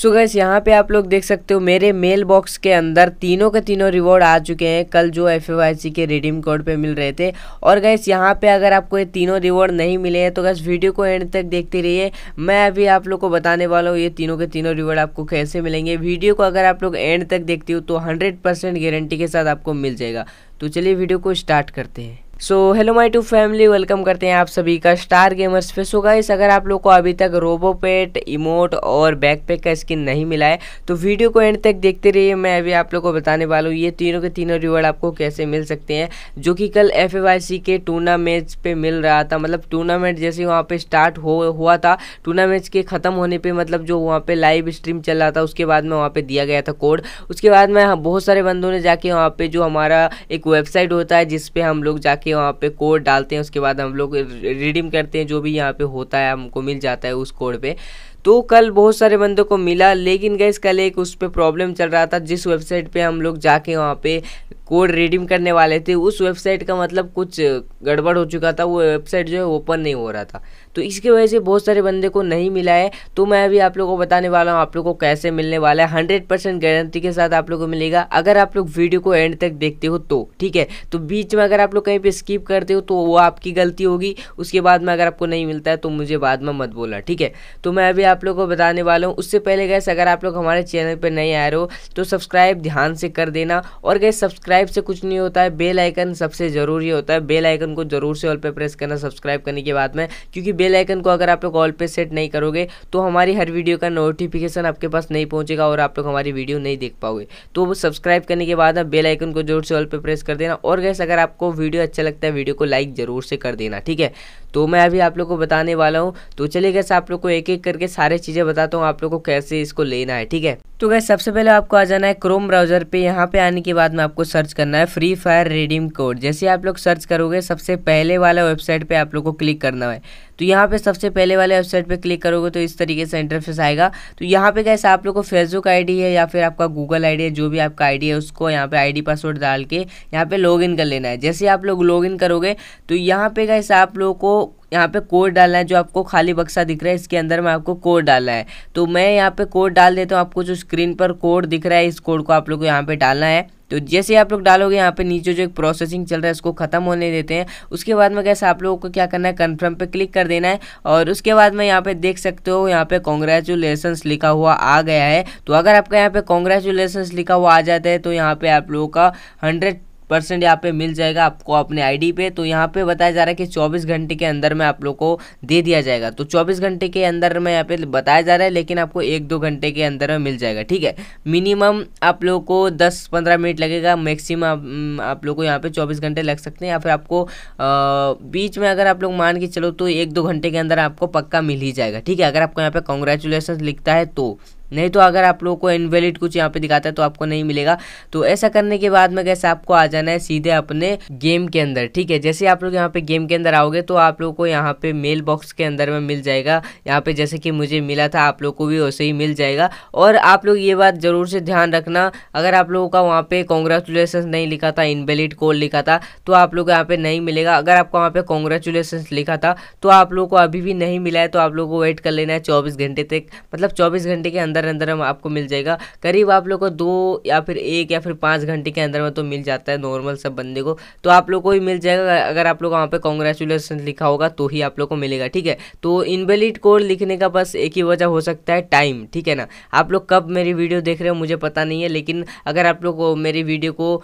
So guys यहाँ पे आप लोग देख सकते हो मेरे मेल बॉक्स के अंदर तीनों के तीनों रिवॉर्ड आ चुके हैं कल जो FAYC के रिडीम कोड पे मिल रहे थे। और गाइस यहाँ पे अगर आपको ये तीनों रिवॉर्ड नहीं मिले हैं तो गाइस वीडियो को एंड तक देखते रहिए, मैं अभी आप लोग को बताने वाला हूँ ये तीनों के तीनों रिवॉर्ड आपको कैसे मिलेंगे। वीडियो को अगर आप लोग एंड तक देखते हो तो 100% गारंटी के साथ आपको मिल जाएगा। तो चलिए वीडियो को स्टार्ट करते हैं। So hello my to family, welcome करते हैं आप सभी का स्टार गेमर्स पे। सो गाइस अगर आप लोग को अभी तक रोबो पेट, इमोट और बैकपैक का स्किन नहीं मिला है तो वीडियो को एंड तक देखते रहिए, मैं अभी आप लोग को बताने वाला हूँ ये तीनों के तीनों रिवॉर्ड आपको कैसे मिल सकते हैं जो कि कल FAYC के टूर्नामेंट्स पे मिल रहा था। मतलब टूर्नामेंट जैसे वहाँ पर स्टार्ट हुआ था, टूर्नामेंट्स के ख़त्म होने पर मतलब जो वहाँ पर लाइव स्ट्रीम चल रहा था उसके बाद में वहाँ पर दिया गया था कोड। उसके बाद में बहुत सारे बंदों ने जाके वहाँ पर जो हमारा एक वेबसाइट होता है जिसपे हम लोग जाके वहाँ पे कोड डालते हैं, उसके बाद हम लोग रिडीम करते हैं, जो भी यहाँ पे होता है हमको मिल जाता है उस कोड पे। तो कल बहुत सारे बंदों को मिला, लेकिन गाइस कल एक उस पर प्रॉब्लम चल रहा था जिस वेबसाइट पे हम लोग जाके वहाँ पे कोड रिडीम करने वाले थे उस वेबसाइट का मतलब कुछ गड़बड़ हो चुका था, वो वेबसाइट जो है ओपन नहीं हो रहा था, तो इसकी वजह से बहुत सारे बंदे को नहीं मिला है। तो मैं अभी आप लोगों को बताने वाला हूँ आप लोगों को कैसे मिलने वाला है, 100% गारंटी के साथ आप लोगों को मिलेगा अगर आप लोग वीडियो को एंड तक देखते हो तो, ठीक है। तो बीच में अगर आप लोग कहीं पर स्किप करते हो तो वो आपकी गलती होगी, उसके बाद में अगर आपको नहीं मिलता है तो मुझे बाद में मत बोला, ठीक है। तो मैं अभी आप लोगों को बताने वाला हूँ। उससे पहले गाइस अगर आप लोग हमारे चैनल पर नहीं आए हो तो सब्सक्राइब ध्यान से कर देना, और गाइस सब्सक्राइब से कुछ नहीं होता है, बेल आइकन सबसे ज़रूरी होता है, बेल आइकन को ज़रूर से ऑल पे प्रेस करना सब्सक्राइब करने के बाद में, क्योंकि बेल आइकन को अगर आप लोग ऑल पे सेट नहीं करोगे तो हमारी हर वीडियो का नोटिफिकेशन आपके पास नहीं पहुंचेगा और आप लोग हमारी वीडियो नहीं देख पाओगे। तो सब्सक्राइब करने के बाद आप बेल आइकन को ज़रूर से ऑल पे प्रेस कर देना, और गाइस अगर आपको वीडियो अच्छा लगता है वीडियो को लाइक ज़रूर से कर देना, ठीक है। तो मैं अभी आप लोग को बताने वाला हूँ। तो चलिए गाइस आप लोग को एक एक करके सारे चीज़ें बताता हूँ आप लोग को कैसे इसको लेना है, ठीक है। तो गाइस सबसे पहले आपको आ जाना है क्रोम ब्राउज़र पे, यहाँ पे आने के बाद में आपको सर्च करना है फ्री फायर रिडीम कोड। जैसे आप लोग सर्च करोगे सबसे पहले वाला वेबसाइट पे आप लोग को क्लिक करना है। तो यहाँ पे सबसे पहले वाले वेबसाइट पे क्लिक करोगे तो इस तरीके से इंटरफेस आएगा। तो यहाँ पे गाइस आप लोग को फेसबुक आईडी है या फिर आपका गूगल आईडी है, जो भी आपका आईडी है उसको यहाँ पे आईडी पासवर्ड डाल के यहाँ पे लॉगिन कर लेना है। जैसे आप लोग लॉगिन करोगे तो यहाँ पे गाइस आप लोग को यहाँ पे कोड डालना है, जो आपको खाली बक्सा दिख रहा है इसके अंदर में आपको कोड डालना है। तो मैं यहाँ पे कोड डाल देता हूँ, आपको जो स्क्रीन पर कोड दिख रहा है इस कोड को आप लोग को यहाँ पे डालना है। तो जैसे आप लोग डालोगे यहाँ पे नीचे जो एक प्रोसेसिंग चल रहा है इसको ख़त्म होने देते हैं, उसके बाद में कैसे आप लोगों को क्या करना है कन्फर्म पे क्लिक कर देना है। और उसके बाद में यहाँ पे देख सकते हो यहाँ पे कॉन्ग्रेचुलेसन्स लिखा हुआ आ गया है। तो अगर आपका यहाँ पे कॉन्ग्रेचुलेसन्स लिखा हुआ आ जाता है तो यहाँ पे आप लोगों का 100% यहाँ पे मिल जाएगा आपको अपने आईडी पे। तो यहाँ पे बताया जा रहा है कि 24 घंटे के अंदर में आप लोग को दे दिया जाएगा। तो 24 घंटे के अंदर में यहाँ पे बताया जा रहा है, लेकिन आपको 1-2 घंटे के अंदर में मिल जाएगा, ठीक है। मिनिमम आप लोग को 10-15 मिनट लगेगा, मैक्सिमम आप लोग को यहाँ पे 24 घंटे लग सकते हैं, या फिर आपको बीच में अगर आप लोग मान के चलो तो 1-2 घंटे के अंदर आपको पक्का मिल ही जाएगा, ठीक है। अगर आपको यहाँ पर कॉन्ग्रेचुलेसन्स लिखता है तो, नहीं तो अगर आप लोगों को इनवैलिड कुछ यहाँ पे दिखाता है तो आपको नहीं मिलेगा। तो ऐसा करने के बाद में कैसे आपको आ जाना है सीधे अपने गेम के अंदर, ठीक है। जैसे आप लोग यहाँ पे गेम के अंदर आओगे तो आप लोगों को यहाँ पे मेल बॉक्स के अंदर में मिल जाएगा, यहाँ पे जैसे कि मुझे मिला था आप लोग को भी वैसे ही मिल जाएगा। और आप लोग ये बात ज़रूर से ध्यान रखना, अगर आप लोगों का वहाँ पर कॉन्ग्रेचुलेसन्स नहीं लिखा था, इनवैलिड कोड लिखा था तो आप लोग यहाँ पर नहीं मिलेगा। अगर आपको वहाँ पर कॉन्ग्रेचुलेसन्स लिखा था तो आप लोग को अभी भी नहीं मिला है तो आप लोग को वेट कर लेना है 24 घंटे तक, मतलब 24 घंटे के अंदर में आपको मिल जाएगा। करीब आप लोग को 2 या फिर 1 या फिर 5 घंटे के अंदर में तो मिल जाता है नॉर्मल सब बंदे को, तो आप लोग को ही मिल जाएगा। अगर आप लोग वहाँ पे कॉन्ग्रेचुलेसन लिखा होगा तो ही आप लोग को मिलेगा, ठीक है। तो इनवैलिड कोड लिखने का बस एक ही वजह हो सकता है, टाइम, ठीक है ना। आप लोग कब मेरी वीडियो देख रहे हो मुझे पता नहीं है, लेकिन अगर आप लोग मेरी वीडियो को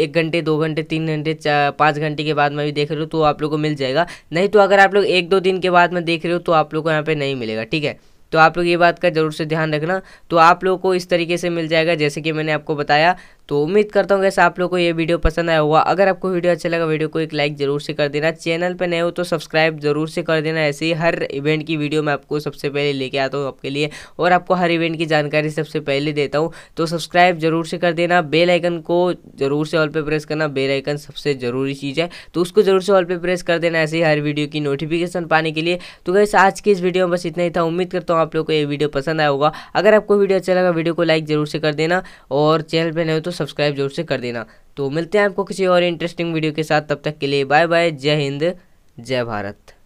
1 घंटे 2 घंटे 3 घंटे 5 घंटे के बाद में भी देख रहे हो तो आप लोग को मिल जाएगा, नहीं तो अगर आप लोग 1-2 दिन के बाद में देख रहे हो तो आप लोग को यहाँ पर नहीं मिलेगा, ठीक है। तो आप लोग ये बात का ज़रूर से ध्यान रखना। तो आप लोगों को इस तरीके से मिल जाएगा जैसे कि मैंने आपको बताया। तो उम्मीद करता हूँ कैसे आप लोगों को ये वीडियो पसंद आया होगा। अगर आपको वीडियो अच्छा लगा वीडियो को एक लाइक ज़रूर से कर देना, चैनल पे नए हो तो सब्सक्राइब ज़रूर से कर देना। ऐसे ही हर इवेंट की वीडियो मैं आपको सबसे पहले लेके आता हूँ आपके लिए, और आपको हर इवेंट की जानकारी सबसे पहले देता हूँ, तो सब्सक्राइब ज़रूर से कर देना। बेल आइकन को ज़रूर से ऑल पे प्रेस करना, बेल आइकन सबसे ज़रूरी चीज़ है तो उसको ज़रूर से ऑल पे प्रेस कर देना, ऐसे ही हर वीडियो की नोटिफिकेशन पाने के लिए। तो गाइस आज की इस वीडियो में बस इतना ही था, उम्मीद करता हूँ आप लोग को ये वीडियो पसंद आया होगा। अगर आपको वीडियो अच्छा लगा वीडियो को लाइक ज़रूर से कर देना, और चैनल पे नए हो तो सब्सक्राइब जरूर से कर देना। तो मिलते हैं आपको किसी और इंटरेस्टिंग वीडियो के साथ, तब तक के लिए बाय बाय, जय हिंद, जय भारत।